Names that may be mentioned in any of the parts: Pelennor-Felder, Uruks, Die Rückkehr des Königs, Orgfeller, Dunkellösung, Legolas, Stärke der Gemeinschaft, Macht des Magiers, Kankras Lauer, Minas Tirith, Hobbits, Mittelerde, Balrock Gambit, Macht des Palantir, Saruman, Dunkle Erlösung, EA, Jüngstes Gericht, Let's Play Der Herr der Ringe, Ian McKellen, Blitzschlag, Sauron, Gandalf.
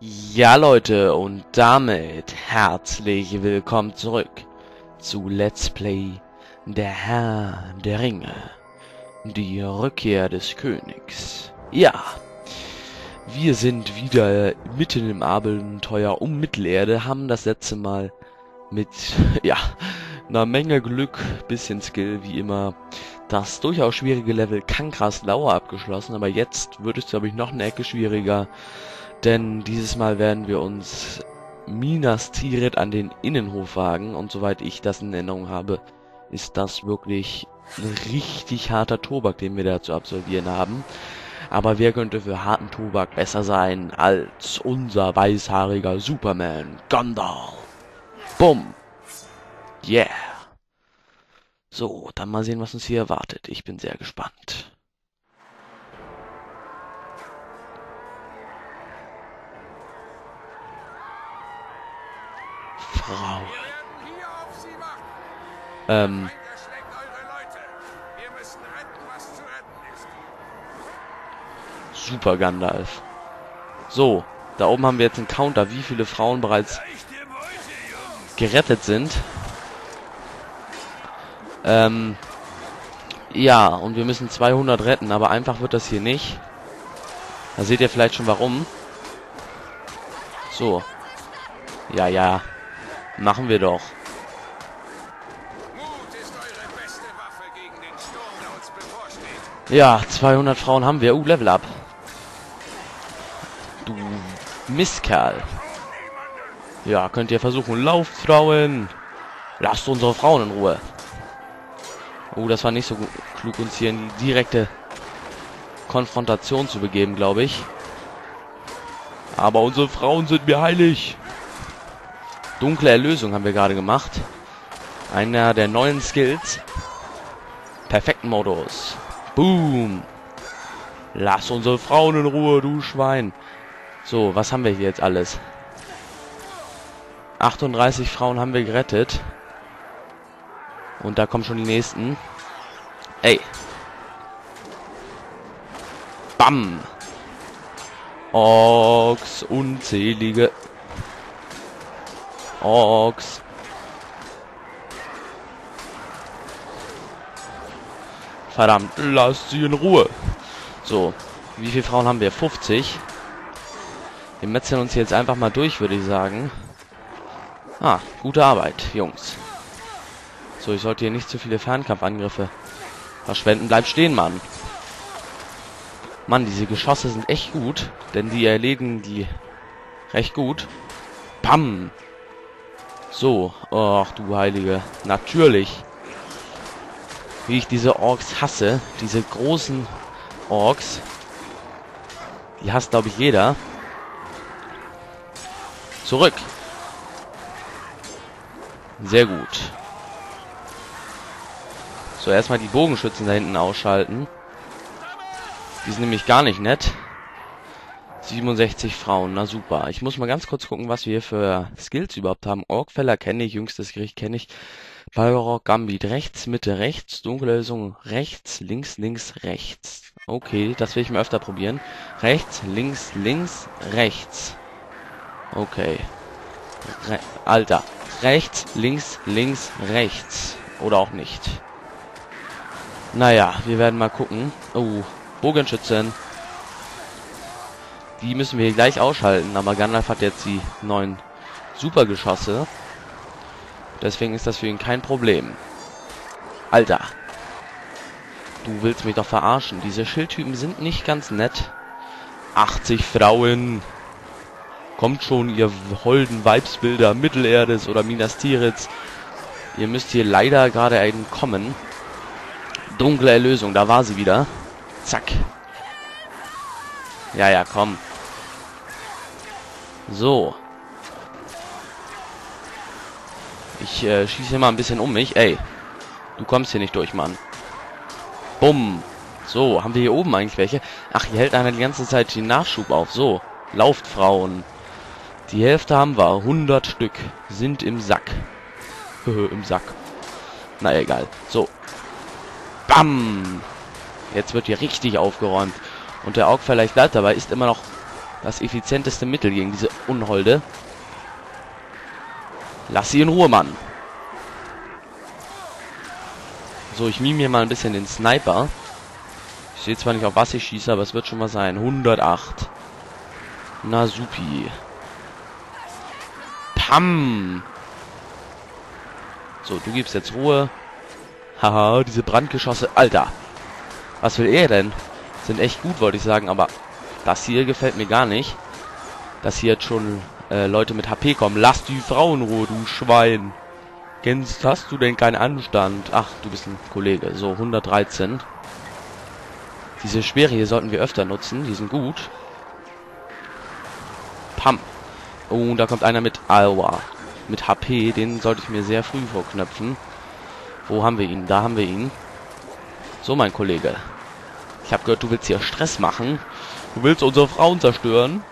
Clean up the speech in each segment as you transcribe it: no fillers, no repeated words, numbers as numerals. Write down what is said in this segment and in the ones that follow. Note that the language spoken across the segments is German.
Ja Leute, und damit herzlich willkommen zurück zu Let's Play Der Herr der Ringe, die Rückkehr des Königs. Ja, wir sind wieder mitten im Abenteuer um Mittelerde, haben das letzte Mal mit, ja, einer Menge Glück, bisschen Skill wie immer, das durchaus schwierige Level Kankras Lauer abgeschlossen, aber jetzt wird es, glaube ich, noch eine Ecke schwieriger. Denn dieses Mal werden wir uns Minas Tirith an den Innenhof wagen. Und soweit ich das in Erinnerung habe, ist das wirklich ein richtig harter Tobak, den wir da zu absolvieren haben. Aber wer könnte für harten Tobak besser sein als unser weißhaariger Superman, Gandalf. Bumm. Yeah. So, dann mal sehen, was uns hier erwartet. Ich bin sehr gespannt. Frau. Super Gandalf. So, da oben haben wir jetzt einen Counter, wie viele Frauen bereits gerettet sind. Ja, und wir müssen 200 retten, aber einfach wird das hier nicht. Da seht ihr vielleicht schon warum. So. Ja, ja. Machen wir doch. Ja, 200 Frauen haben wir. Level up. Du Mistkerl. Ja, könnt ihr versuchen. Lauft, Frauen. Lasst unsere Frauen in Ruhe. Das war nicht so klug, uns hier in die direkte Konfrontation zu begeben, glaube ich. Aber unsere Frauen sind mir heilig. Dunkle Erlösung haben wir gerade gemacht. Einer der neuen Skills. Perfekten Modus. Boom. Lass unsere Frauen in Ruhe, du Schwein. So, was haben wir hier jetzt alles? 38 Frauen haben wir gerettet. Und da kommen schon die nächsten. Ey. Bam. Orks, unzählige Orks. Verdammt, lasst sie in Ruhe. So, wie viele Frauen haben wir? 50. Wir metzeln uns jetzt einfach mal durch, würde ich sagen. Ah, gute Arbeit, Jungs. So, ich sollte hier nicht zu viele Fernkampfangriffe verschwenden. Bleib stehen, Mann. Mann, diese Geschosse sind echt gut, denn die erledigen die recht gut. Bam. So, ach du Heilige, natürlich, wie ich diese Orks hasse, diese großen Orks, die hasst, glaube ich, jeder. Zurück. Sehr gut. So, erstmal die Bogenschützen da hinten ausschalten. Die sind nämlich gar nicht nett. 67 Frauen, na super. Ich muss mal ganz kurz gucken, was wir hier für Skills überhaupt haben. Orgfeller kenne ich, Jüngstes Gericht kenne ich. Balrock Gambit rechts, Mitte rechts, Dunkellösung rechts, links, rechts. Okay, das will ich mal öfter probieren. Rechts, links, rechts. Okay. Alter. Rechts, links, rechts. Oder auch nicht. Naja, wir werden mal gucken. Oh, Bogenschützen. Die müssen wir hier gleich ausschalten, aber Gandalf hat jetzt die neuen Supergeschosse. Deswegen ist das für ihn kein Problem. Alter. Du willst mich doch verarschen. Diese Schildtypen sind nicht ganz nett. 80 Frauen. Kommt schon, ihr holden Weibsbilder Mittelerdes oder Minas Tirith. Ihr müsst hier leider gerade entkommen. Dunkle Erlösung, da war sie wieder. Zack. Ja, ja, komm. So. Ich schieße mal ein bisschen um mich. Ey, du kommst hier nicht durch, Mann. Bumm. So, haben wir hier oben eigentlich welche? Ach, hier hält einer die ganze Zeit den Nachschub auf. So, lauft, Frauen. Die Hälfte haben wir. 100 Stück sind im Sack. Im Sack. Na, egal. So. Bam. Jetzt wird hier richtig aufgeräumt. Und der Orgfeller, ich bleib dabei, ist immer noch das effizienteste Mittel gegen diese Unholde. Lass sie in Ruhe, Mann. So, ich mime hier mal ein bisschen den Sniper. Ich sehe zwar nicht, auf was ich schieße, aber es wird schon mal sein. 108. Na, supi. Pam. So, du gibst jetzt Ruhe. Haha, diese Brandgeschosse. Alter. Was will er denn? Sind echt gut, wollte ich sagen, aber das hier gefällt mir gar nicht. Dass hier jetzt schon Leute mit HP kommen. Lass die Frau in Ruhe, du Schwein. Gänst, hast du denn keinen Anstand? Ach, du bist ein Kollege. So, 113. Diese Speere hier sollten wir öfter nutzen. Die sind gut. Pam. Oh, da kommt einer mit Aua. Mit HP. Den sollte ich mir sehr früh vorknöpfen. Wo haben wir ihn? Da haben wir ihn. So, mein Kollege. Ich habe gehört, du willst hier Stress machen. Du willst unsere Frauen zerstören.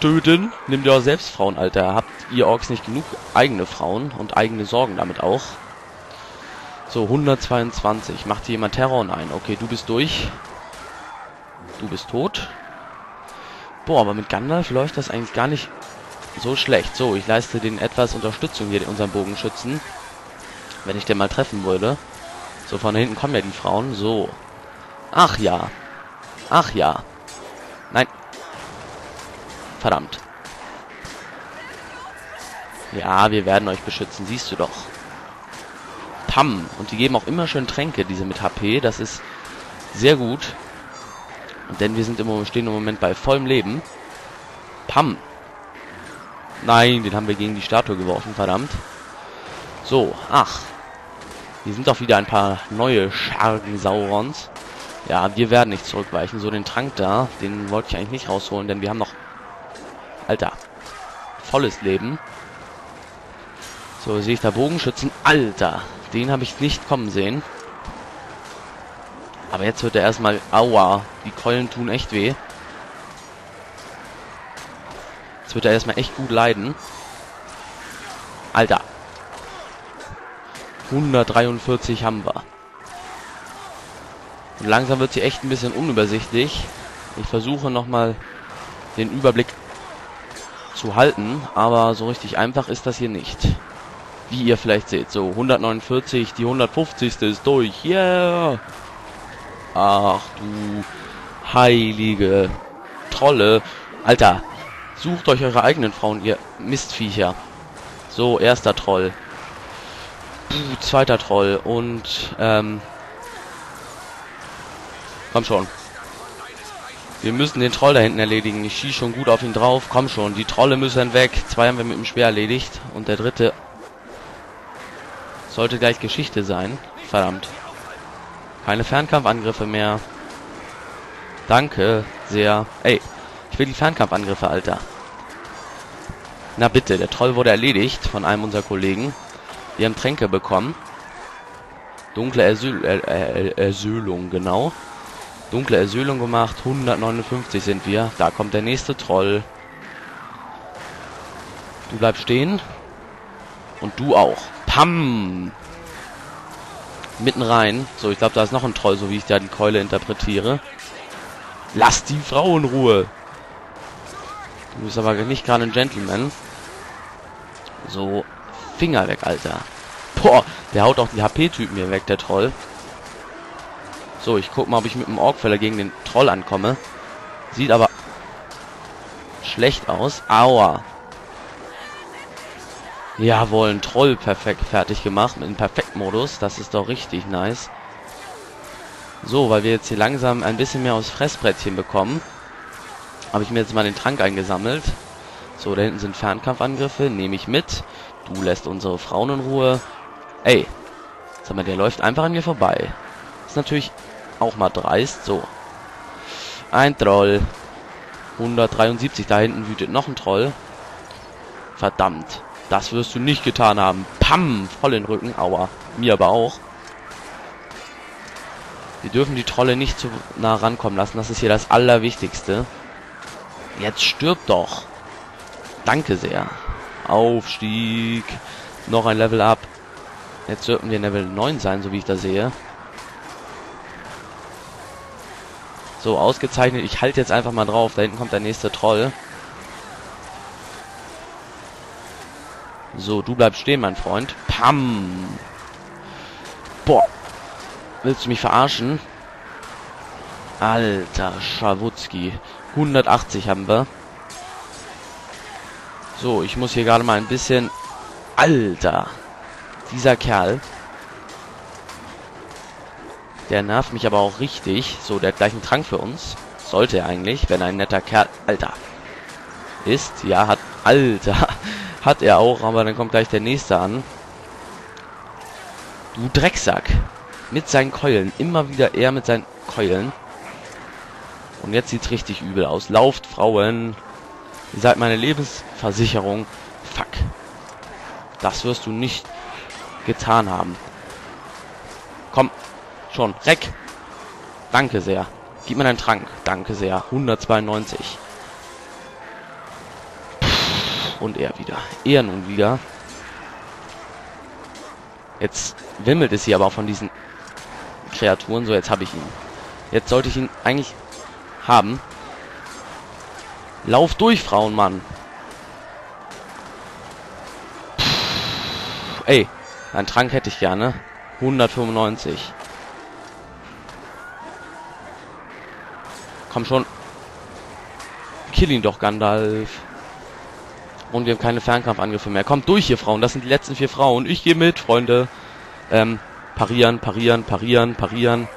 Töten. Nimm dir auch selbst Frauen, Alter. Habt ihr Orks nicht genug eigene Frauen und eigene Sorgen damit auch? So, 122. Macht hier jemand Terror? Nein. Okay, du bist durch. Du bist tot. Boah, aber mit Gandalf läuft das eigentlich gar nicht so schlecht. So, ich leiste denen etwas Unterstützung hier, unseren Bogenschützen. Wenn ich den mal treffen würde. So, von hinten kommen ja die Frauen. So. Ach ja. Ach ja. Nein. Verdammt. Ja, wir werden euch beschützen. Siehst du doch. Pam. Und die geben auch immer schön Tränke, diese mit HP. Das ist sehr gut. Denn wir sind stehen im Moment bei vollem Leben. Pam. Nein, den haben wir gegen die Statue geworfen. Verdammt. So, ach. Hier sind doch wieder ein paar neue Schergen Saurons. Ja, wir werden nicht zurückweichen. So, den Trank da, den wollte ich eigentlich nicht rausholen, denn wir haben noch... Alter. Volles Leben. So, sehe ich da Bogenschützen. Alter, den habe ich nicht kommen sehen. Aber jetzt wird er erstmal... Aua, die Keulen tun echt weh. Jetzt wird er erstmal echt gut leiden. Alter. 143 haben wir. Und langsam wird hier echt ein bisschen unübersichtlich. Ich versuche nochmal den Überblick zu halten, aber so richtig einfach ist das hier nicht. Wie ihr vielleicht seht. So, 149, die 150. ist durch. Yeah! Ach du heilige Trolle. Alter, sucht euch eure eigenen Frauen, ihr Mistviecher. So, erster Troll. Zweiter Troll und komm schon. Wir müssen den Troll da hinten erledigen. Ich schieße schon gut auf ihn drauf. Komm schon, die Trolle müssen weg. Zwei haben wir mit dem Speer erledigt. Und der dritte sollte gleich Geschichte sein. Verdammt. Keine Fernkampfangriffe mehr. Danke sehr. Ey, ich will die Fernkampfangriffe, Alter. Na bitte, der Troll wurde erledigt von einem unserer Kollegen. Wir haben Tränke bekommen. Dunkle Erlösung, genau. Dunkle Erlösung gemacht. 159 sind wir. Da kommt der nächste Troll. Du bleibst stehen. Und du auch. Pam! Mitten rein. So, ich glaube, da ist noch ein Troll, so wie ich da die Keule interpretiere. Lass die Frau in Ruhe! Du bist aber nicht gerade ein Gentleman. So... Finger weg, Alter. Boah, der haut auch die HP-Typen hier weg, der Troll. So, ich guck mal, ob ich mit dem Orgfeller gegen den Troll ankomme. Sieht aber schlecht aus. Aua. Jawohl, ein Troll perfekt fertig gemacht. Mit einem Perfekt-Modus. Das ist doch richtig nice. So, weil wir jetzt hier langsam ein bisschen mehr aus Fressbrettchen bekommen, habe ich mir jetzt mal den Trank eingesammelt. So, da hinten sind Fernkampfangriffe. Nehme ich mit. Du lässt unsere Frauen in Ruhe. Ey, sag mal, der läuft einfach an mir vorbei. Ist natürlich auch mal dreist. So. Ein Troll. 173. Da hinten wütet noch ein Troll. Verdammt. Das wirst du nicht getan haben. Pam. Voll in den Rücken. Aua. Mir aber auch. Wir dürfen die Trolle nicht zu nah rankommen lassen. Das ist hier das Allerwichtigste. Jetzt stirb doch. Danke sehr. Aufstieg. Noch ein Level Up. Jetzt sollten wir Level 9 sein, so wie ich das sehe. So, ausgezeichnet. Ich halte jetzt einfach mal drauf. Da hinten kommt der nächste Troll. So, du bleibst stehen, mein Freund. Pam! Boah! Willst du mich verarschen? Alter Schawutzki. 180 haben wir. So, ich muss hier gerade mal ein bisschen... Alter! Dieser Kerl. Der nervt mich aber auch richtig. So, der hat gleich einen Trank für uns. Sollte er eigentlich, wenn er ein netter Kerl... Alter! Ist, ja, hat... Alter! Hat er auch, aber dann kommt gleich der nächste an. Du Drecksack! Mit seinen Keulen. Immer wieder er mit seinen Keulen. Und jetzt sieht's richtig übel aus. Lauft, Frauen. Ihr seid meine Lebensversicherung. Fuck. Das wirst du nicht getan haben. Komm. Schon. Reck. Danke sehr. Gib mir deinen Trank. Danke sehr. 192. Und er wieder. Er nun wieder. Jetzt wimmelt es hier aber auch von diesen Kreaturen. So, jetzt habe ich ihn. Jetzt sollte ich ihn eigentlich... haben. Lauf durch, Frauenmann. Pff, ey, einen Trank hätte ich gerne. 195. Komm schon. Kill ihn doch, Gandalf. Und wir haben keine Fernkampfangriffe mehr. Kommt durch hier, Frauen. Das sind die letzten 4 Frauen. Ich gehe mit, Freunde. Parieren, parieren, parieren, parieren.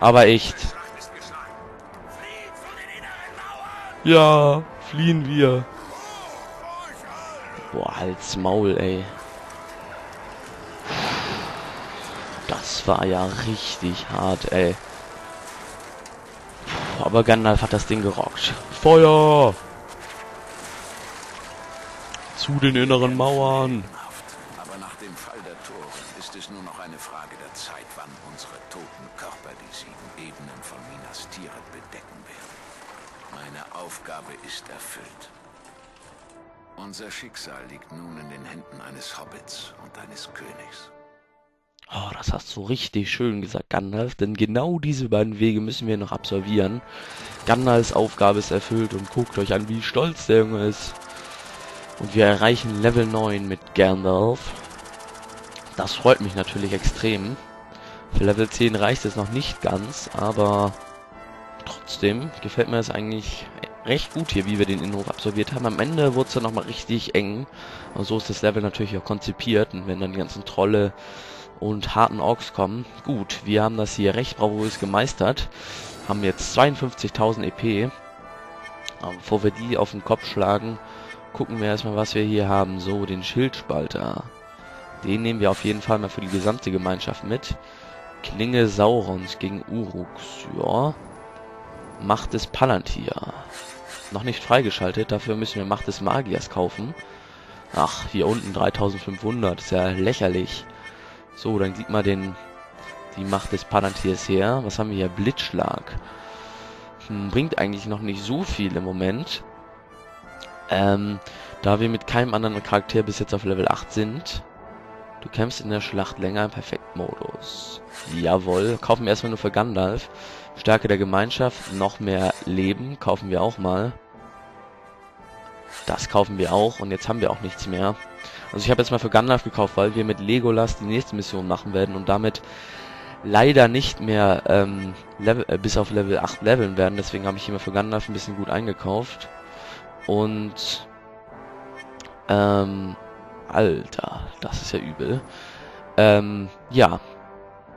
Aber echt. Ja, fliehen wir. Boah, halt's Maul, ey. Das war ja richtig hart, ey. Aber Gandalf hat das Ding gerockt. Feuer! Zu den inneren Mauern. Aber nach dem Fall der Tore ist es nur noch eine Frage der Zeit, wann unsere toten Körper die 7 Ebenen von Minas Tirith bedecken werden. Meine Aufgabe ist erfüllt. Unser Schicksal liegt nun in den Händen eines Hobbits und eines Königs. Oh, das hast du richtig schön gesagt, Gandalf. Denn genau diese beiden Wege müssen wir noch absolvieren. Gandalfs Aufgabe ist erfüllt und guckt euch an, wie stolz der Junge ist. Und wir erreichen Level 9 mit Gandalf. Das freut mich natürlich extrem. Für Level 10 reicht es noch nicht ganz, aber trotzdem gefällt mir das eigentlich recht gut hier, wie wir den Innenhof absolviert haben. Am Ende wurde es dann nochmal richtig eng. Und so ist das Level natürlich auch konzipiert. Und wenn dann die ganzen Trolle und harten Orks kommen. Gut, wir haben das hier recht bravourös gemeistert. Haben jetzt 52.000 EP. Aber bevor wir die auf den Kopf schlagen, gucken wir erstmal, was wir hier haben. So, den Schildspalter. Den nehmen wir auf jeden Fall mal für die gesamte Gemeinschaft mit. Klinge Saurons gegen Uruks. Ja. Macht des Palantir. Noch nicht freigeschaltet. Dafür müssen wir Macht des Magiers kaufen. Ach, hier unten 3500. Ist ja lächerlich. So, dann sieht man die Macht des Palantirs her. Was haben wir hier? Blitzschlag. Bringt eigentlich noch nicht so viel im Moment. Da wir mit keinem anderen Charakter bis jetzt auf Level 8 sind. Du kämpfst in der Schlacht länger im Perfektmodus. Jawohl. Kaufen wir erstmal nur für Gandalf. Stärke der Gemeinschaft. Noch mehr Leben. Kaufen wir auch mal. Das kaufen wir auch. Und jetzt haben wir auch nichts mehr. Also ich habe jetzt mal für Gandalf gekauft, weil wir mit Legolas die nächste Mission machen werden. Und damit leider nicht mehr bis auf Level 8 leveln werden. Deswegen habe ich hier mal für Gandalf ein bisschen gut eingekauft. Und... Alter, das ist ja übel. Ja.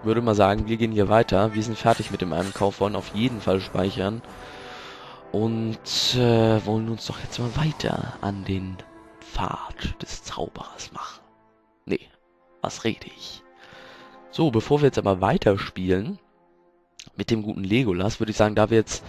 Würde mal sagen, wir gehen hier weiter. Wir sind fertig mit dem Einkauf, wollen auf jeden Fall speichern. Und wollen uns doch jetzt mal weiter an den Pfad des Zauberers machen. Nee, was rede ich? So, bevor wir jetzt aber weiterspielen mit dem guten Legolas, würde ich sagen, da wir jetzt...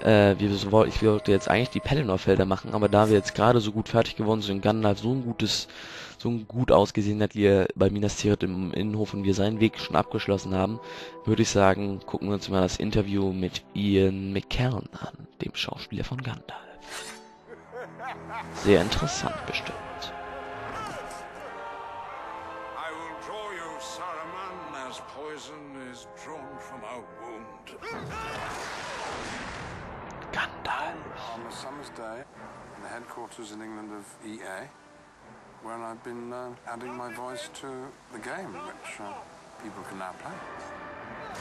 ich wollte jetzt eigentlich die Pelennor-Felder machen, aber da wir jetzt gerade so gut fertig geworden sind, Gandalf so gut ausgesehen hat, wie er bei Minas Tirith im Innenhof und wir seinen Weg schon abgeschlossen haben, würde ich sagen, gucken wir uns mal das Interview mit Ian McKellen an, dem Schauspieler von Gandalf. Sehr interessant bestimmt. I will draw you, Saruman, as poison is Gandalf. On a summer's day in the headquarters in England of EA, where I've been adding my voice to the game, which people can now play.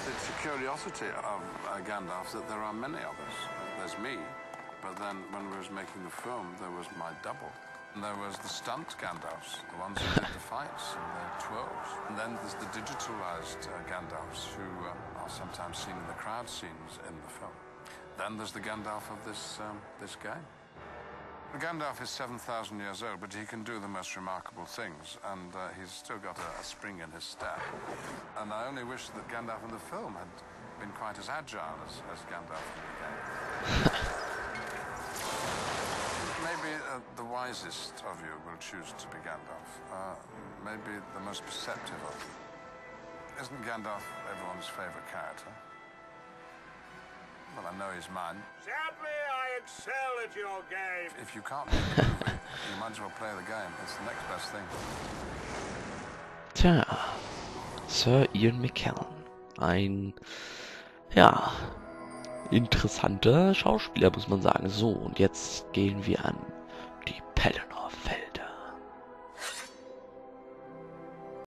It's the curiosity of Gandalf that there are many of us. There's me, but then when I was making the film, there was my double. And there was the stunt Gandalfs, the ones who did the fights, and the 12s. And then there's the digitalized Gandalfs, who are sometimes seen in the crowd scenes in the film. Then there's the Gandalf of this game. Gandalf is 7,000 years old, but he can do the most remarkable things, and he's still got a spring in his step. And I only wish that Gandalf in the film had been quite as agile as Gandalf in the game. Maybe the wisest of you will choose to be Gandalf. Maybe the most perceptive of you. Isn't Gandalf everyone's favorite character? Well, I know he's mine. Sadly, I excel at your game. If you can't make the movie, you might as well play the game. It's the next best thing. Tja, Sir Ian McKellen. Ein, ja, interessanter Schauspieler, muss man sagen. So, und jetzt gehen wir an die Pelennor.